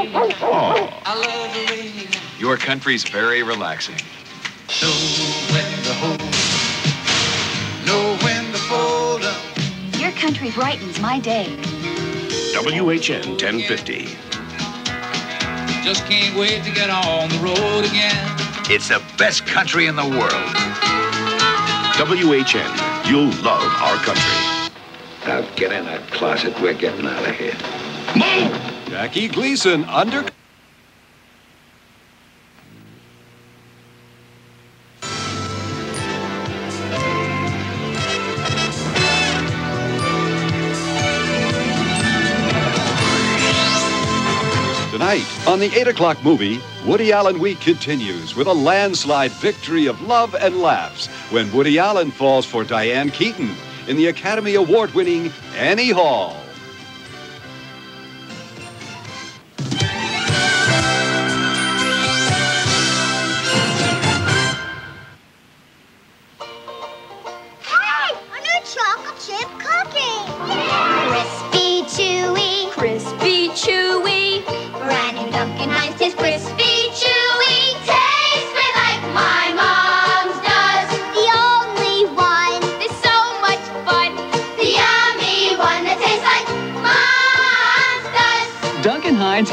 Oh. I love the rain. Your country's very relaxing. Know when to hold up. Know when to fold up. Your country brightens my day. WHN 1050. Just can't wait to get on the road again. It's the best country in the world. WHN. You'll love our country. Now get in that closet. We're getting out of here. Move! Jackie Gleason under... Tonight, on the 8 o'clock movie, Woody Allen Week continues with a landslide victory of love and laughs when Woody Allen falls for Diane Keaton in the Academy Award-winning Annie Hall.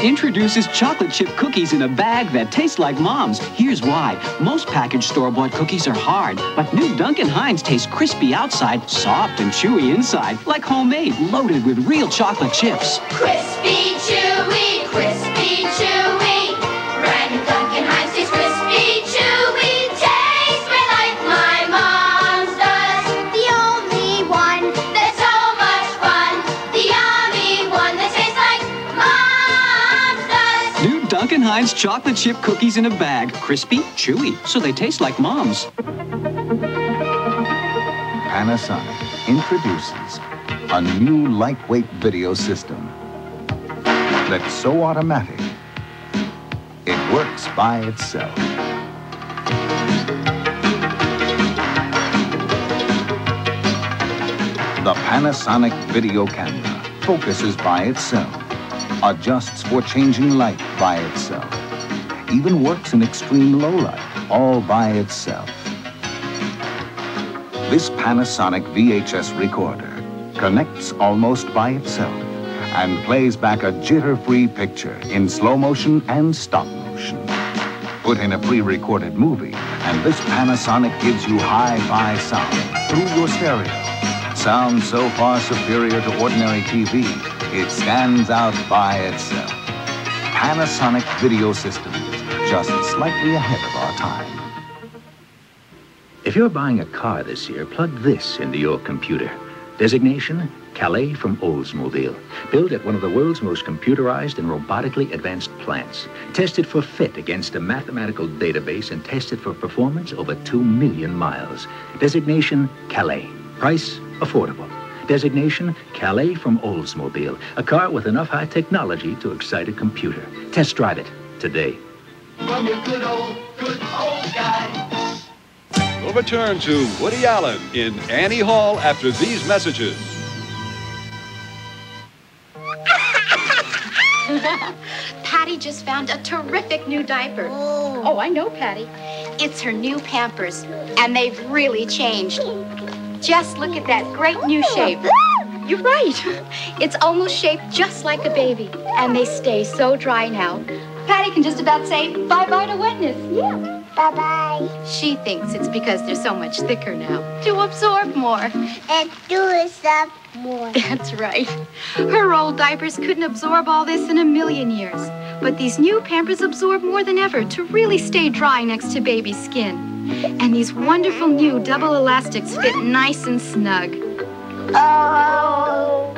Introduces chocolate chip cookies in a bag that tastes like Mom's. Here's why. Most packaged store-bought cookies are hard, but new Duncan Hines taste crispy outside, soft and chewy inside, like homemade, loaded with real chocolate chips. Crispy, chewy, crispy, chewy. Brand new Duncan Hines taste crispy, chewy. Tastes like my mom's does. The only one that's so much fun. The yummy one that tastes like Mom's. New Duncan Hines chocolate chip cookies in a bag. Crispy, chewy, so they taste like Mom's. Panasonic introduces a new lightweight video system that's so automatic, it works by itself. The Panasonic video camera focuses by itself. Adjusts for changing light by itself. Even works in extreme low light, all by itself. This Panasonic VHS recorder connects almost by itself and plays back a jitter-free picture in slow motion and stop motion. Put in a pre-recorded movie, and this Panasonic gives you hi-fi sound through your stereo. Sound so far superior to ordinary TV, it stands out by itself. Panasonic Video Systems, just slightly ahead of our time. If you're buying a car this year, plug this into your computer. Designation, Calais from Oldsmobile. Built at one of the world's most computerized and robotically advanced plants. Tested for fit against a mathematical database and tested for performance over 2 million miles. Designation, Calais. Price, affordable. Designation, Calais from Oldsmobile. A car with enough high technology to excite a computer. Test drive it today. From your good old guy. We'll return to Woody Allen in Annie Hall after these messages. Patty just found a terrific new diaper. Oh, I know, Patty. It's her new Pampers, and they've really changed. Just look at that great new shape. You're right. It's almost shaped just like a baby. And they stay so dry now. Patty can just about say bye-bye to wetness. Yeah. Bye-bye. She thinks it's because they're so much thicker now. To absorb more. And to absorb more. That's right. Her old diapers couldn't absorb all this in a million years. But these new Pampers absorb more than ever to really stay dry next to baby's skin. And these wonderful new double elastics fit nice and snug. Oh!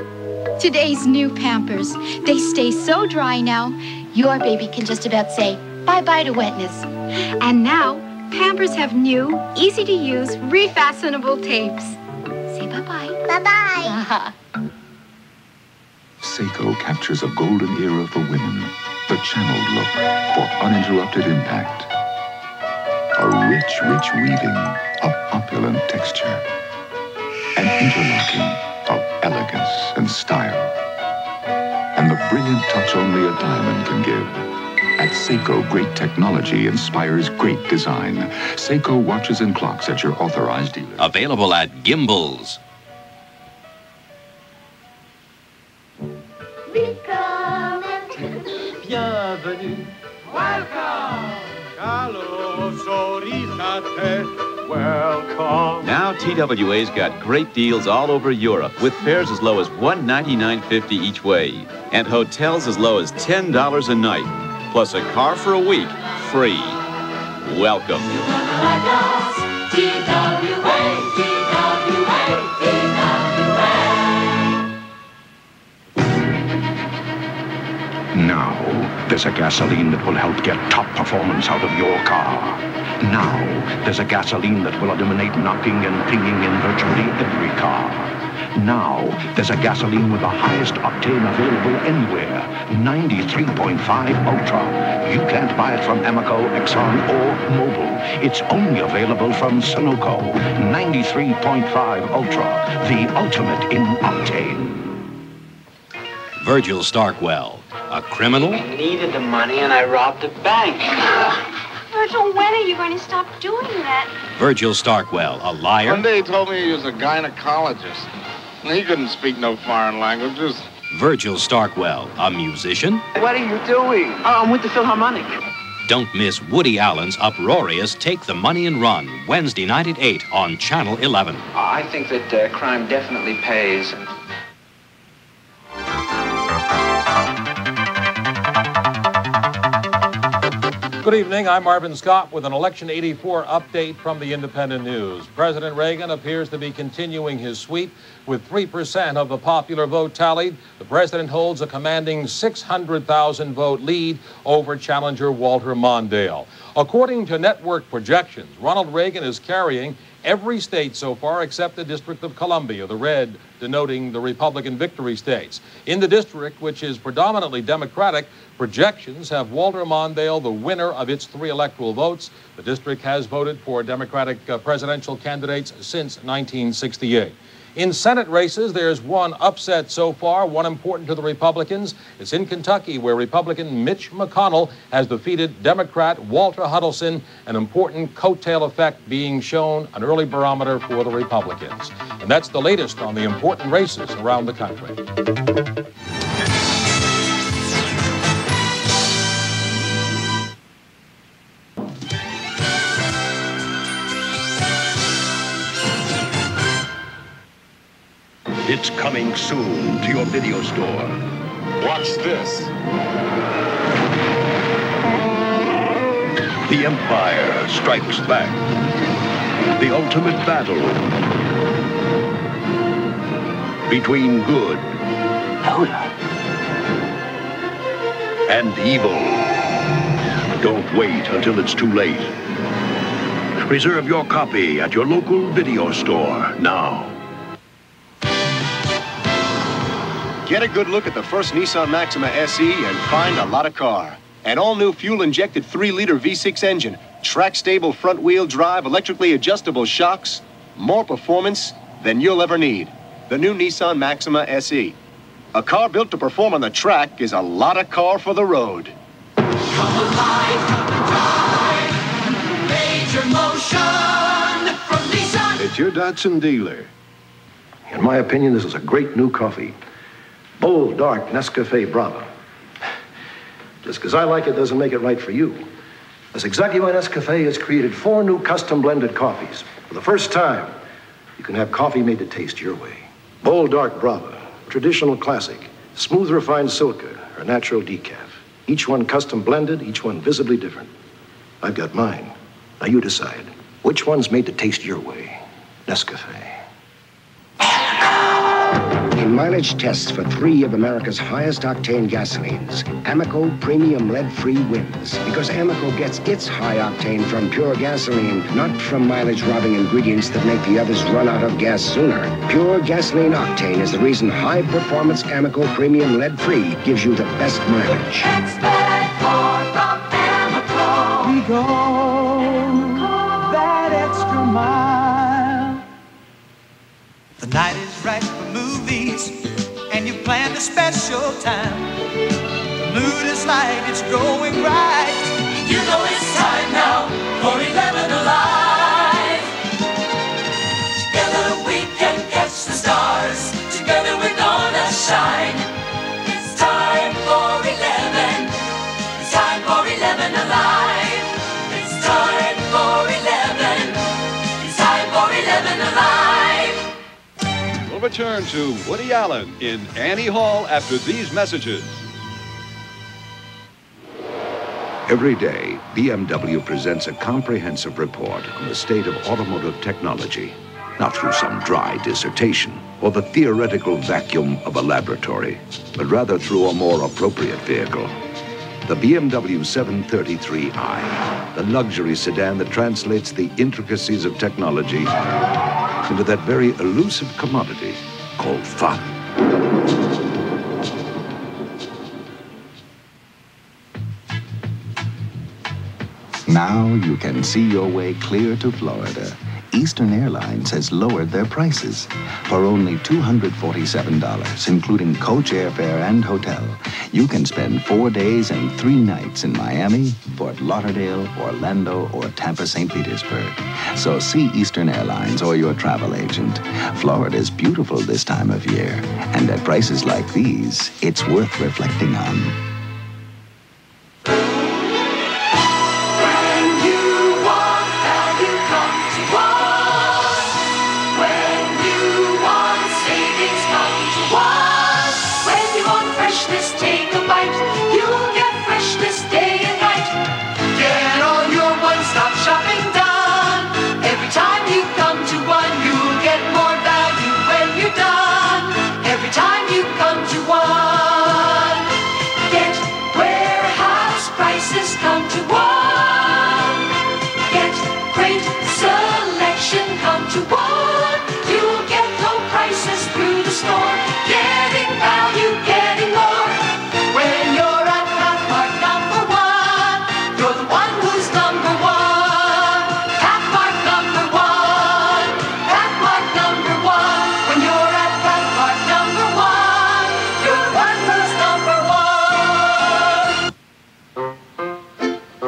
Today's new Pampers. They stay so dry now, your baby can just about say bye-bye to wetness. And now, Pampers have new, easy-to-use, refastenable tapes. Say bye-bye. Bye-bye. Uh-huh. Seiko captures a golden era for women. The channeled look for uninterrupted impact. A rich, rich weaving of opulent texture. An interlocking of elegance and style. And the brilliant touch only a diamond can give. At Seiko, great technology inspires great design. Seiko watches and clocks at your authorized dealer. Available at Gimbals. Bienvenue. Welcome. Welcome. Now TWA's got great deals all over Europe, with fares as low as $199.50 each way, and hotels as low as $10 a night, plus a car for a week, free. Welcome. Now, there's a gasoline that will help get top performance out of your car. Now, there's a gasoline that will eliminate knocking and pinging in virtually every car. Now, there's a gasoline with the highest octane available anywhere, 93.5 Ultra. You can't buy it from Amoco, Exxon, or Mobil. It's only available from Sunoco, 93.5 Ultra, the ultimate in octane. Virgil Starkwell, a criminal? I needed the money and I robbed a bank. Virgil, when are you going to stop doing that? Virgil Starkwell, a liar? One day he told me he was a gynecologist. He couldn't speak no foreign languages. Virgil Starkwell, a musician? What are you doing? I'm with the Philharmonic. Don't miss Woody Allen's uproarious Take the Money and Run, Wednesday night at 8 on Channel 11. I think that crime definitely pays. Good evening. I'm Marvin Scott with an Election 84 update from the Independent News. President Reagan appears to be continuing his sweep with 3% of the popular vote tallied. The president holds a commanding 600,000 vote lead over challenger Walter Mondale. According to network projections, Ronald Reagan is carrying every state so far except the District of Columbia, the red denoting the Republican victory states. In the district, which is predominantly Democratic, projections have Walter Mondale the winner of its 3 electoral votes. The district has voted for Democratic presidential candidates since 1968. In Senate races, there's one upset so far, one important to the Republicans. It's in Kentucky, where Republican Mitch McConnell has defeated Democrat Walter Huddleston, an important coattail effect being shown, an early barometer for the Republicans. And that's the latest on the important races around the country. It's coming soon to your video store. Watch this. The Empire Strikes Back. The ultimate battle between good and evil. Don't wait until it's too late. Reserve your copy at your local video store now. Get a good look at the first Nissan Maxima SE and find a lot of car. An all-new fuel-injected 3-liter V6 engine, track-stable front-wheel drive, electrically adjustable shocks, more performance than you'll ever need. The new Nissan Maxima SE. A car built to perform on the track is a lot of car for the road. Come alive, come alive. Major Motion from Nissan. It's your Datsun dealer. In my opinion, this is a great new coffee. Bold, dark, Nescafé, Brava. Just because I like it doesn't make it right for you. That's exactly why Nescafé has created 4 new custom-blended coffees. For the first time, you can have coffee made to taste your way. Bold, dark, Brava, traditional classic, smooth, refined silica, or natural decaf. Each one custom-blended, each one visibly different. I've got mine. Now you decide. Which one's made to taste your way? Nescafé. In mileage tests for 3 of America's highest octane gasolines, Amoco Premium Lead-Free wins. Because Amoco gets its high octane from pure gasoline, not from mileage-robbing ingredients that make the others run out of gas sooner. Pure gasoline octane is the reason high-performance Amoco Premium Lead-Free gives you the best mileage. Expert from Amoco. We go Amoco. That extra mile. The night is right for movies, and you planned a special time. The mood is light, it's growing bright. You know it's time now for 11 Alive. Together we can catch the stars. Together we're gonna shine. It's time for 11. It's time for 11 Alive. It's time for 11. It's time for 11 Alive. We'll return to Woody Allen in Annie Hall after these messages. Every day, BMW presents a comprehensive report on the state of automotive technology, not through some dry dissertation or the theoretical vacuum of a laboratory, but rather through a more appropriate vehicle. The BMW 733i, the luxury sedan that translates the intricacies of technology into that very elusive commodity called fun. Now you can see your way clear to Florida. Eastern Airlines has lowered their prices. For only $247, including coach airfare and hotel, you can spend 4 days and 3 nights in Miami, Fort Lauderdale, Orlando, or Tampa, St. Petersburg. So see Eastern Airlines or your travel agent. Florida's beautiful this time of year, and at prices like these, it's worth reflecting on.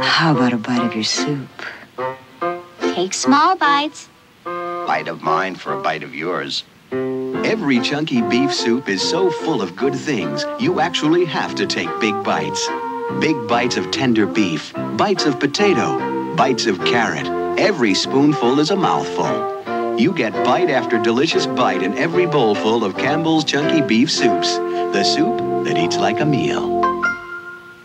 How about a bite of your soup? Take small bites. Bite of mine for a bite of yours. Every chunky beef soup is so full of good things, you actually have to take big bites. Big bites of tender beef, bites of potato, bites of carrot. Every spoonful is a mouthful. You get bite after delicious bite in every bowlful of Campbell's Chunky Beef Soups, the soup that eats like a meal.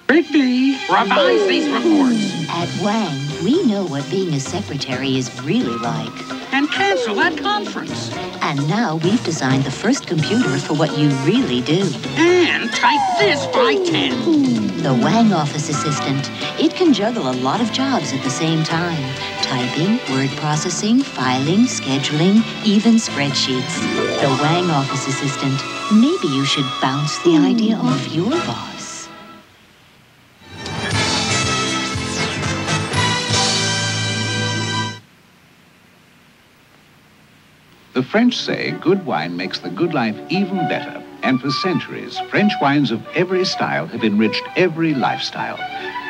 Rigby, revise these reports. At Wang, we know what being a secretary is really like. And cancel that conference. And now we've designed the first computer for what you really do. And type this by 10. The Wang Office Assistant. It can juggle a lot of jobs at the same time. Typing, word processing, filing, scheduling, even spreadsheets. The Wang Office Assistant. Maybe you should bounce the idea off your boss. The French say good wine makes the good life even better. And for centuries, French wines of every style have enriched every lifestyle.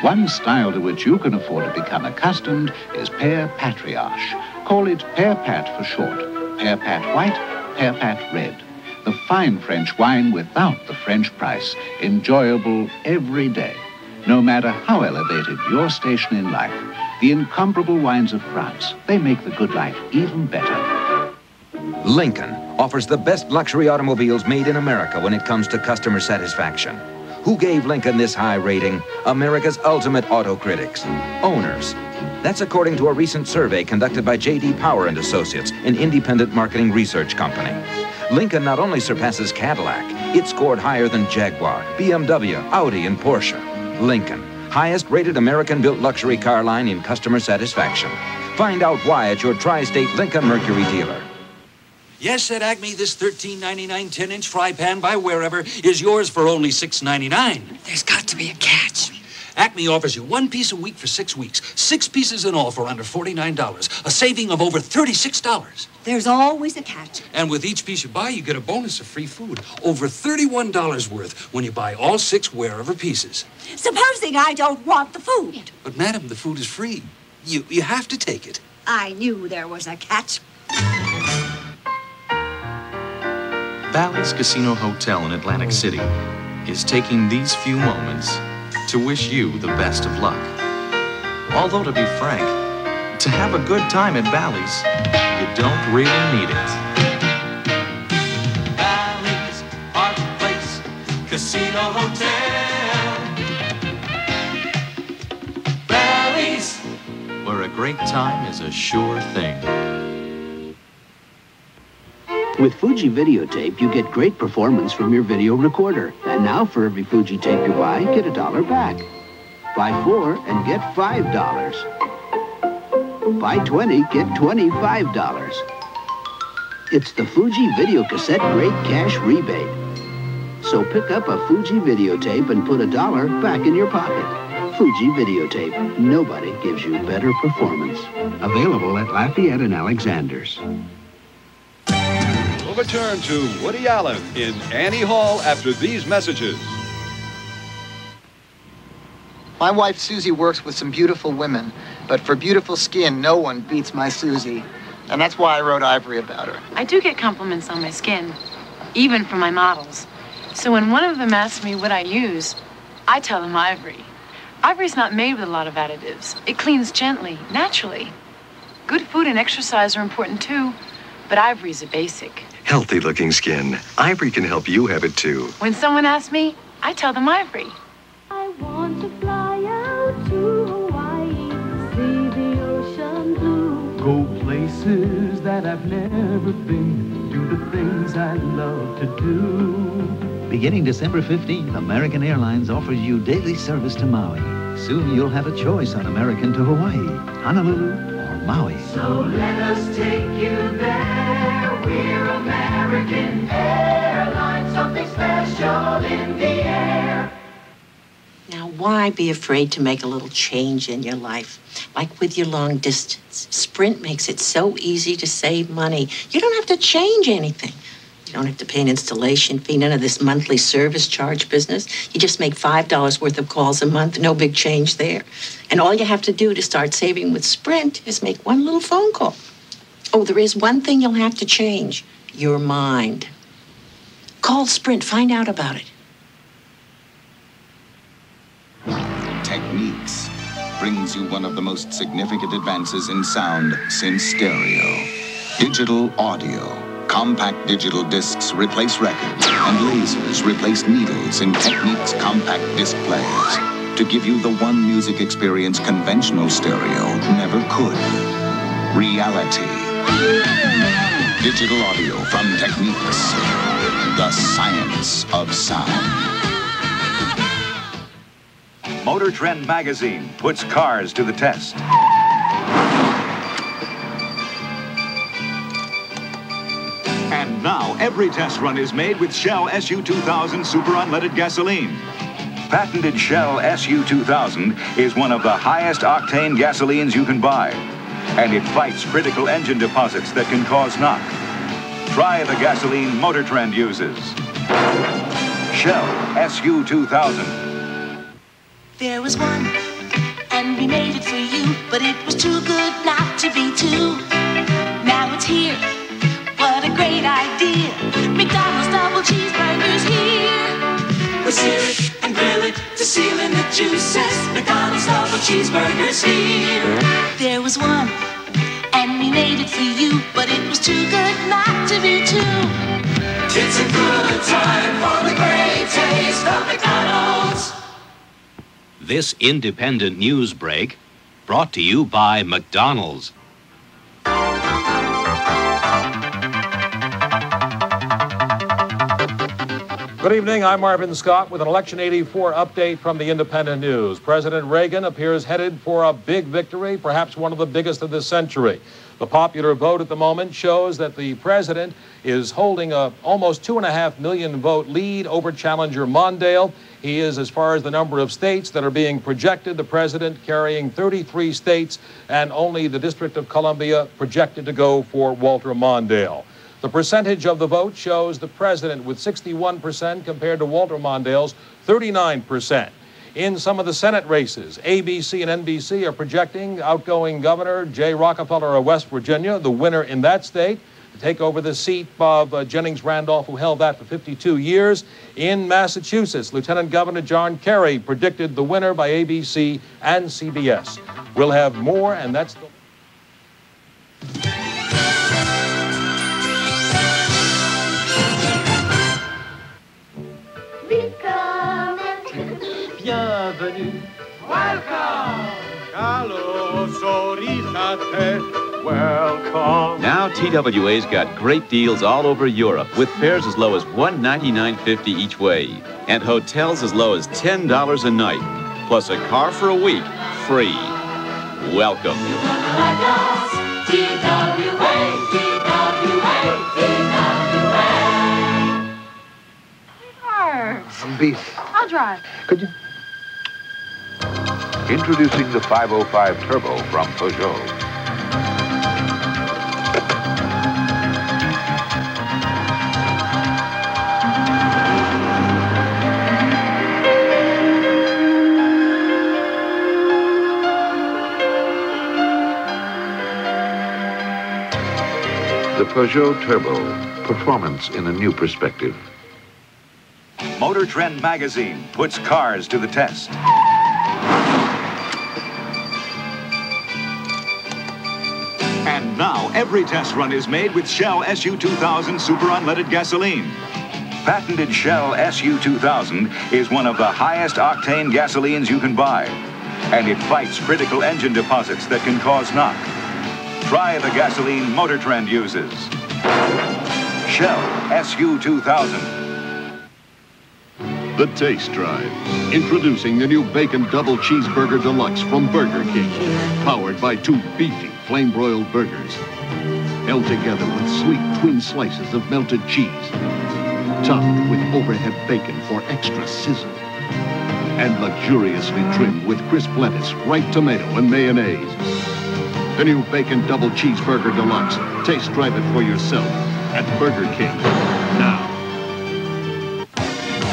One style to which you can afford to become accustomed is Pear Patriarche. Call it Pear Pat for short. Pear Pat White, Pear Pat Red. The fine French wine without the French price. Enjoyable every day. No matter how elevated your station in life, the incomparable wines of France, they make the good life even better. Lincoln offers the best luxury automobiles made in America when it comes to customer satisfaction. Who gave Lincoln this high rating? America's ultimate auto critics, owners. That's according to a recent survey conducted by J.D. Power and Associates, an independent marketing research company. Lincoln not only surpasses Cadillac, it scored higher than Jaguar, BMW, Audi, and Porsche. Lincoln, highest rated American-built luxury car line in customer satisfaction. Find out why at your Tri-State Lincoln Mercury dealer. Yes, at Acme, this $13.99 10-inch fry pan by Wherever is yours for only $6.99. There's got to be a catch. Acme offers you one piece a week for 6 weeks. 6 pieces in all for under $49, a saving of over $36. There's always a catch. And with each piece you buy, you get a bonus of free food, over $31 worth when you buy all 6 wherever pieces. Supposing I don't want the food? But, madam, the food is free. You have to take it. I knew there was a catch. Bally's Casino Hotel in Atlantic City is taking these few moments to wish you the best of luck. Although, to be frank, to have a good time at Bally's, you don't really need it. Bally's Park Place Casino Hotel. Bally's, where a great time is a sure thing. With Fuji Videotape, you get great performance from your video recorder. And now for every Fuji tape you buy, get $1 back. Buy 4 and get $5. Buy 20, get $25. It's the Fuji Videocassette Great Cash Rebate. So pick up a Fuji Videotape and put $1 back in your pocket. Fuji Videotape. Nobody gives you better performance. Available at Lafayette and Alexander's. We'll return to Woody Allen in Annie Hall after these messages. My wife Susie works with some beautiful women, but for beautiful skin, no one beats my Susie. And that's why I wrote Ivory about her. I do get compliments on my skin, even from my models. So when one of them asks me what I use, I tell them Ivory. Ivory's not made with a lot of additives. It cleans gently, naturally. Good food and exercise are important too, but Ivory's a basic. Healthy looking skin. Ivory can help you have it too. When someone asks me, I tell them Ivory. I want to fly out to Hawaii, see the ocean blue. Go places that I've never been, do the things I love to do. Beginning December 15th, American Airlines offers you daily service to Maui. Soon you'll have a choice on American to Hawaii, Honolulu, or Maui. So let us take you there. We're American Airlines, something special in the air. Now, why be afraid to make a little change in your life? Like with your long distance. Sprint makes it so easy to save money. You don't have to change anything. You don't have to pay an installation fee, none of this monthly service charge business. You just make $5 worth of calls a month, no big change there. And all you have to do to start saving with Sprint is make one little phone call. Oh, there is one thing you'll have to change. Your mind. Call Sprint. Find out about it. Techniques brings you one of the most significant advances in sound since stereo. Digital audio. Compact digital discs replace records, and lasers replace needles in Technics compact disc players to give you the one music experience conventional stereo never could. Reality. Digital audio from Technics, the science of sound. Motor Trend magazine puts cars to the test. And now every test run is made with Shell SU2000 super unleaded gasoline. Patented Shell SU2000 is one of the highest octane gasolines you can buy. And it fights critical engine deposits that can cause knock. Try the gasoline Motor Trend uses. Shell SU2000. There was one, and we made it for you, but it was too good not to be two. Now it's here. What a great idea. McDonald's double cheeseburgers here. We'll sear it and grill it to seal in the juices. McDonald's double cheeseburgers here. There was one, and we made it for you, but it was too good not to be two. It's a good time for the great taste of McDonald's. This independent news break brought to you by McDonald's. Good evening, I'm Marvin Scott with an Election 84 update from the Independent News. President Reagan appears headed for a big victory, perhaps one of the biggest of this century. The popular vote at the moment shows that the president is holding a almost 2.5 million vote lead over challenger Mondale. he is, as far as the number of states that are being projected, the president carrying 33 states and only the District of Columbia projected to go for Walter Mondale. The percentage of the vote shows the president with 61% compared to Walter Mondale's 39%. In some of the Senate races, ABC and NBC are projecting outgoing Governor Jay Rockefeller of West Virginia, the winner in that state, to take over the seat of Jennings Randolph, who held that for 52 years. In Massachusetts, Lieutenant Governor John Kerry predicted the winner by ABC and CBS. We'll have more, and that's the... Bienvenue. Welcome. Welcome. Now TWA's got great deals all over Europe, with fares as low as $199.50 each way, and hotels as low as $10 a night, plus a car for a week, free. Welcome. You wanna like us? TWA. Some beef. I'll drive. Could you? Introducing the 505 Turbo from Peugeot. The Peugeot Turbo, performance in a new perspective. Motor Trend magazine puts cars to the test. And now every test run is made with Shell SU2000 super unleaded gasoline. Patented Shell SU2000 is one of the highest octane gasolines you can buy. And it fights critical engine deposits that can cause knock. Try the gasoline Motor Trend uses. Shell SU2000. The Taste Drive. Introducing the new Bacon Double Cheeseburger Deluxe from Burger King. Powered by two beefy flame-broiled burgers, held together with sweet twin slices of melted cheese, topped with overhead bacon for extra sizzle, and luxuriously trimmed with crisp lettuce, ripe tomato, and mayonnaise. The new Bacon Double Cheeseburger Deluxe. Taste drive it for yourself at Burger King now.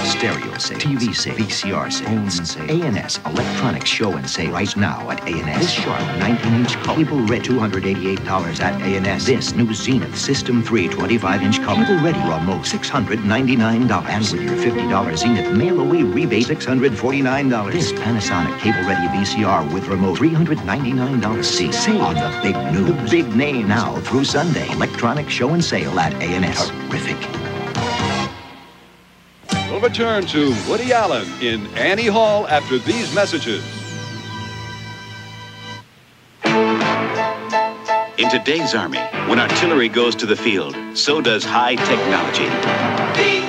Stereo sales, TV sales, VCR sales, A&S, electronic show and sale right now at A&S. This sharp 19-inch cable ready, $288 at A&S. This new Zenith System 3 25-inch cable ready remote, $699. And with your $50 Zenith mail-away rebate, $649. This Panasonic cable ready VCR with remote, $399. See, save on the big news. The big name now through Sunday. Electronic show and sale at A&S. Terrific. Return to Woody Allen in Annie Hall after these messages. In today's Army, when artillery goes to the field, so does high technology. Be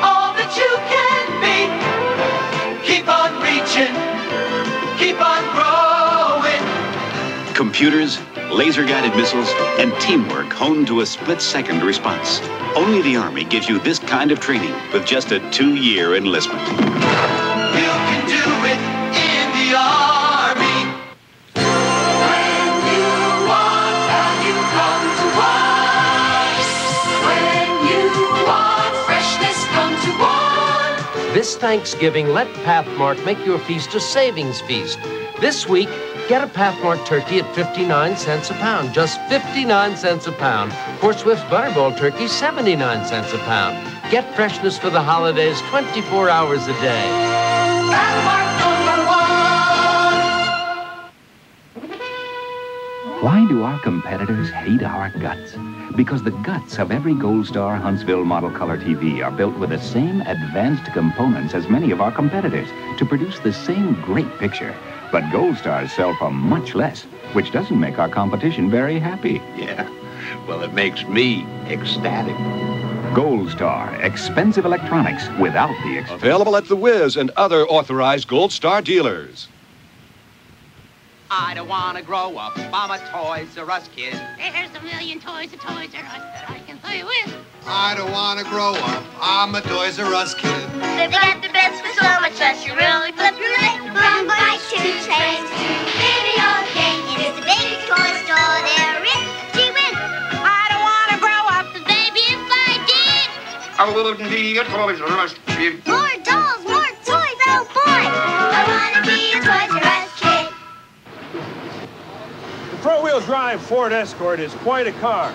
all that you can be. Keep on reaching. Keep on growing. Computers, laser-guided missiles, and teamwork honed to a split-second response. Only the Army gives you this kind of training with just a 2-year enlistment. You can do it in the Army. When you want and you come to one. When you want freshness, come to one. This Thanksgiving, let Pathmark make your feast a savings feast. This week, get a Pathmark turkey at 59 cents a pound, just 59 cents a pound. For Swift's Butterball turkey, 79 cents a pound. Get freshness for the holidays 24 hours a day. Pathmark number one! Why do our competitors hate our guts? Because the guts of every Gold Star Huntsville model color TV are built with the same advanced components as many of our competitors to produce the same great picture. But Gold Stars sell for much less, which doesn't make our competition very happy. Yeah, well, it makes me ecstatic. Gold Star, expensive electronics without the expense. Available at The Wiz and other authorized Gold Star dealers. I don't want to grow up. I'm a Toys R Us kid. There's a million toys at Toys R Us that I can play with. I don't want to grow up. I'm a Toys R Us kid. They've got the best for so much less. You really flip your lid. From bike to trains to video games, it is the biggest toy store there is. Gee whiz, I don't want to grow up. But baby, if I did, I would be a Toys R Us kid. More dolls, more toys, oh boy! I want to be a Toys R Us kid. The front-wheel drive Ford Escort is quite a car.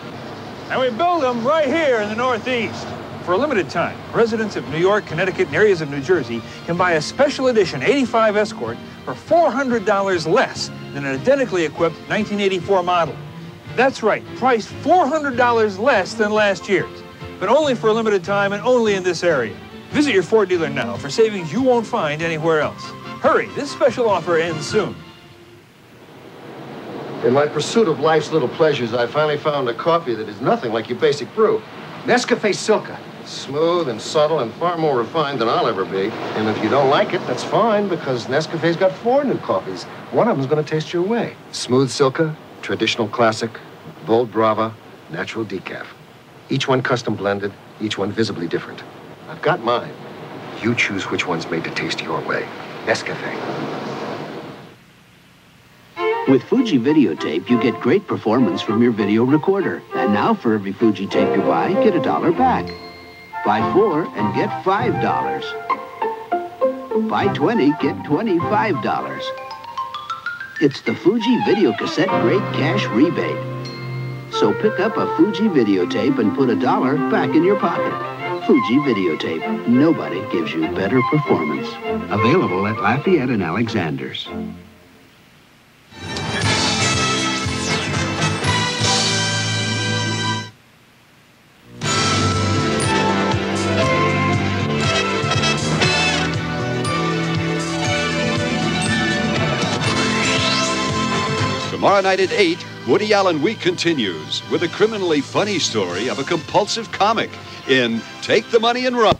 And we build them right here in the Northeast. For a limited time, residents of New York, Connecticut, and areas of New Jersey can buy a special edition 85 Escort for $400 less than an identically equipped 1984 model. That's right, priced $400 less than last year's, but only for a limited time and only in this area. Visit your Ford dealer now for savings you won't find anywhere else. Hurry, this special offer ends soon. In my pursuit of life's little pleasures, I finally found a coffee that is nothing like your basic brew. Nescafé Silka. Smooth and subtle and far more refined than I'll ever be. And if you don't like it, that's fine, because Nescafé's got 4 new coffees. One of them's going to taste your way. Smooth Silka, traditional classic, bold Brava, natural decaf. Each one custom blended, each one visibly different. I've got mine. You choose which one's made to taste your way. Nescafé. With Fuji videotape, you get great performance from your video recorder. And now for every Fuji tape you buy, get $1 back. Buy 4 and get $5. Buy 20, get $25. It's the Fuji videocassette Great Cash Rebate. So pick up a Fuji videotape and put $1 back in your pocket. Fuji videotape. Nobody gives you better performance. Available at Lafayette and Alexander's. Tomorrow night at 8, Woody Allen Week continues with a criminally funny story of a compulsive comic in Take the Money and Run.